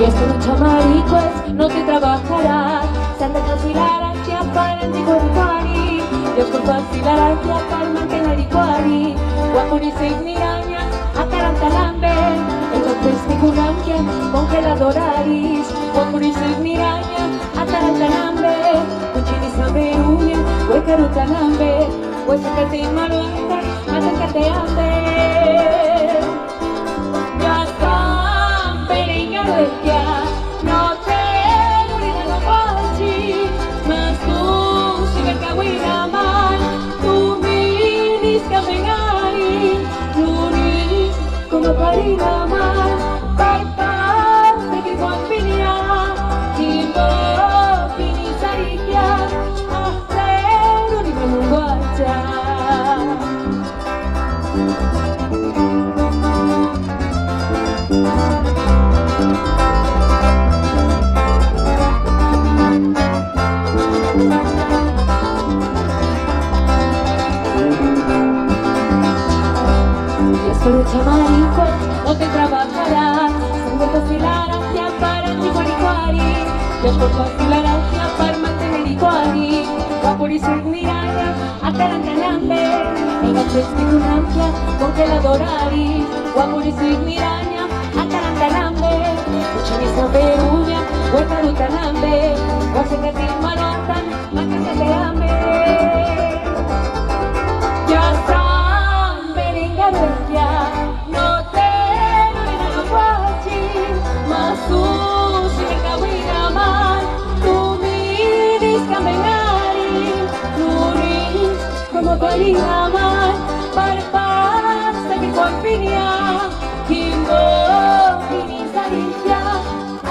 Y estos chamaricos no te trabajarán. Santa Claus y la rancha para el tijuanari. Los culpas y la rancha para el mantenaricoari. Guapuris y mirañas a tarantalambe. Entonces ni curanque congeladoraris. Guapuris y mirañas a tarantalambe. Cuchinis a meruña, huecarutalambe. Huesacate y maronta, masacate ambe. Pero chamaricuas no te trabajarán. Son vueltas y la gracia para tijuaricuari. Los cuerpos y la gracia para mantenericuari. Vaporis y miraya, atarantalambe. Enganches y cunancia, congeladorari. Vaporis y miraya, atarantalambe. Cuchaniza peruña, huertarutalambe. Guasecate y malotan, macacate ambe. Palingaman, parpas, tegi guapinia, kimbo, kinisaritia,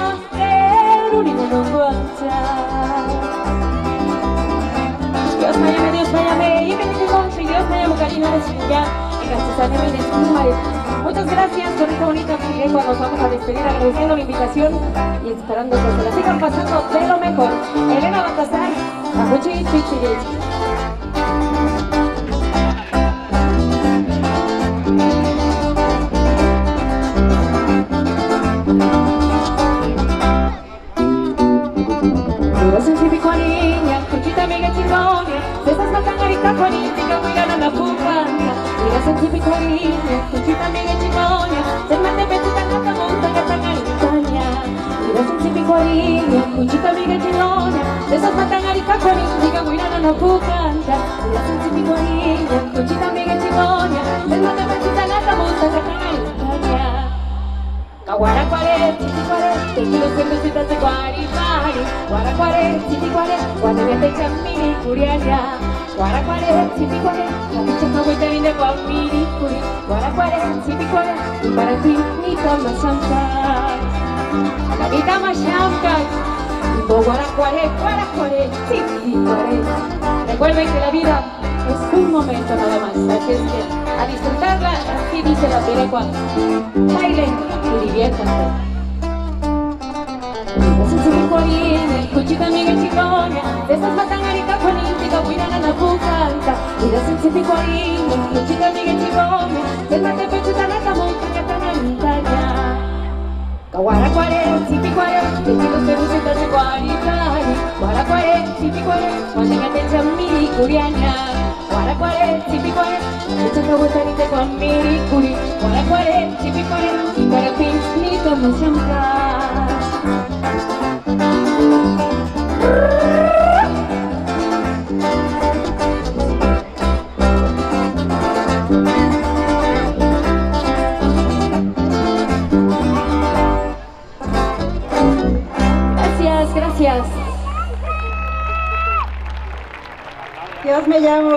asteru ni monoguacha. Dios mayame, y bendiciones, Dios mayame, cariño de Sevilla, y gracias a Dios de su madre. Muchas gracias, con esta bonita Pirekuas nos vamos a despedir agradeciendo la invitación y esperando que se la sigan pasando de lo mejor. Elena Baltazar, ajuchi, chichi. Cuchita amiga chilona, de esas matangarica cuarística, guirana no pucanta. La sensi picorilla, cuchita amiga chilona, de esas matangarica gata monta, catanaricaña. Caguaracuare, chichicuare, te quiero ser besitas de guaripari. Guaracuare, chichicuare, guanabete chamini, curiaria. Guaracuare, chichicuare, la picha cahuetarín de guapiri, curi. Guaracuare, chichicuare, y para ti, mi toma santa. La vida más chamca. Guaracuare, guaracuare, chichicuare. Recuerden que la vida es un momento nada más, así es que a disfrutarla, así dice la Pirekuas. Bailen y diviértanse. Gracias a mi cuarine, cuchita amiga chicoña, de esas matangarica política, cuidan la bucanta. Gracias a mi cuarine, cuchita amiga chicoña, de esas matangarica la monta, catanaricaña. Guaracuare, chipicuare, te quiero ser besitas de guaripari. Guaracuare, chipicuare, guanabete chamini, curiaña. Guaracuare, chipicuare, te quiero besitas de guamiri, curi. Guaracuare, chipicuare, y para ti, mi toma champa. Gracias. Dios me llamo.